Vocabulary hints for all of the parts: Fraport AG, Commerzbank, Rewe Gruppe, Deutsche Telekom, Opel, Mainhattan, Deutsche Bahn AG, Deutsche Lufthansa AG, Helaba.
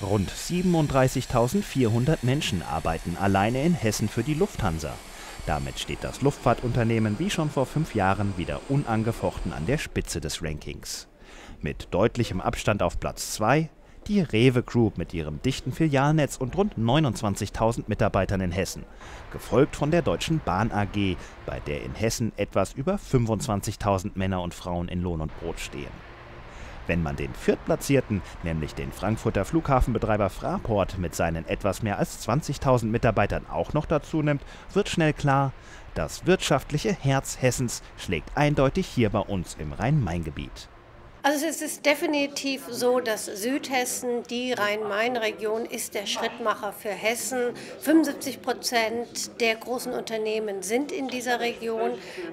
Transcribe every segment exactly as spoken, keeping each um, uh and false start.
Rund siebenunddreißigtausendvierhundert Menschen arbeiten alleine in Hessen für die Lufthansa. Damit steht das Luftfahrtunternehmen wie schon vor fünf Jahren wieder unangefochten an der Spitze des Rankings. Mit deutlichem Abstand auf Platz zwei die Rewe Group mit ihrem dichten Filialnetz und rund neunundzwanzigtausend Mitarbeitern in Hessen, gefolgt von der Deutschen Bahn A G, bei der in Hessen etwas über fünfundzwanzigtausend Männer und Frauen in Lohn und Brot stehen. Wenn man den Viertplatzierten, nämlich den Frankfurter Flughafenbetreiber Fraport mit seinen etwas mehr als zwanzigtausend Mitarbeitern auch noch dazu nimmt, wird schnell klar, das wirtschaftliche Herz Hessens schlägt eindeutig hier bei uns im Rhein-Main-Gebiet. Also es ist definitiv so, dass Südhessen, die Rhein-Main-Region, ist der Schrittmacher für Hessen. fünfundsiebzig Prozent der großen Unternehmen sind in dieser Region,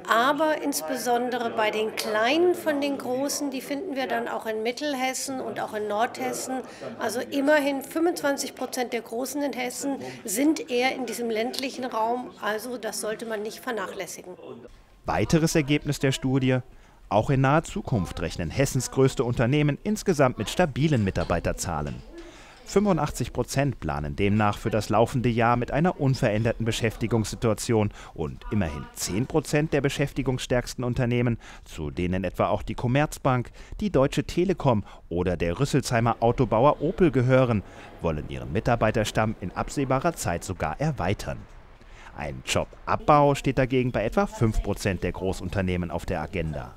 aber insbesondere bei den Kleinen von den Großen, die finden wir dann auch in Mittelhessen und auch in Nordhessen. Also immerhin fünfundzwanzig Prozent der Großen in Hessen sind eher in diesem ländlichen Raum, also das sollte man nicht vernachlässigen. Weiteres Ergebnis der Studie: Auch in naher Zukunft rechnen Hessens größte Unternehmen insgesamt mit stabilen Mitarbeiterzahlen. fünfundachtzig Prozent planen demnach für das laufende Jahr mit einer unveränderten Beschäftigungssituation und immerhin zehn Prozent der beschäftigungsstärksten Unternehmen, zu denen etwa auch die Commerzbank, die Deutsche Telekom oder der Rüsselsheimer Autobauer Opel gehören, wollen ihren Mitarbeiterstamm in absehbarer Zeit sogar erweitern. Ein Jobabbau steht dagegen bei etwa fünf Prozent der Großunternehmen auf der Agenda.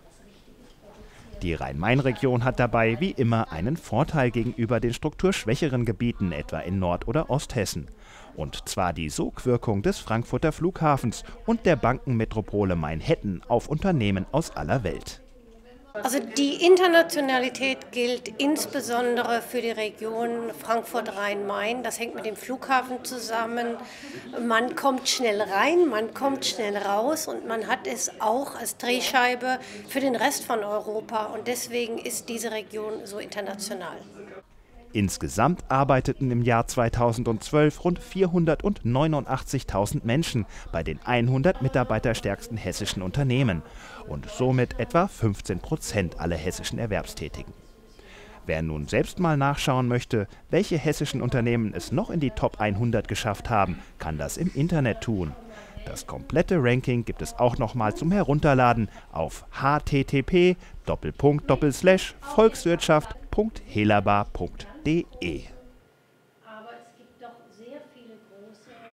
Die Rhein-Main-Region hat dabei wie immer einen Vorteil gegenüber den strukturschwächeren Gebieten, etwa in Nord- oder Osthessen. Und zwar die Sogwirkung des Frankfurter Flughafens und der Bankenmetropole Mainhattan auf Unternehmen aus aller Welt. Also die Internationalität gilt insbesondere für die Region Frankfurt-Rhein-Main. Das hängt mit dem Flughafen zusammen. Man kommt schnell rein, man kommt schnell raus und man hat es auch als Drehscheibe für den Rest von Europa. Und deswegen ist diese Region so international. Insgesamt arbeiteten im Jahr zweitausendzwölf rund vierhundertneunundachtzigtausend Menschen bei den hundert mitarbeiterstärksten hessischen Unternehmen und somit etwa fünfzehn Prozent aller hessischen Erwerbstätigen. Wer nun selbst mal nachschauen möchte, welche hessischen Unternehmen es noch in die Top hundert geschafft haben, kann das im Internet tun. Das komplette Ranking gibt es auch nochmal zum Herunterladen auf h t t p Doppelpunkt Doppelslash volkswirtschaft Punkt helabar Punkt de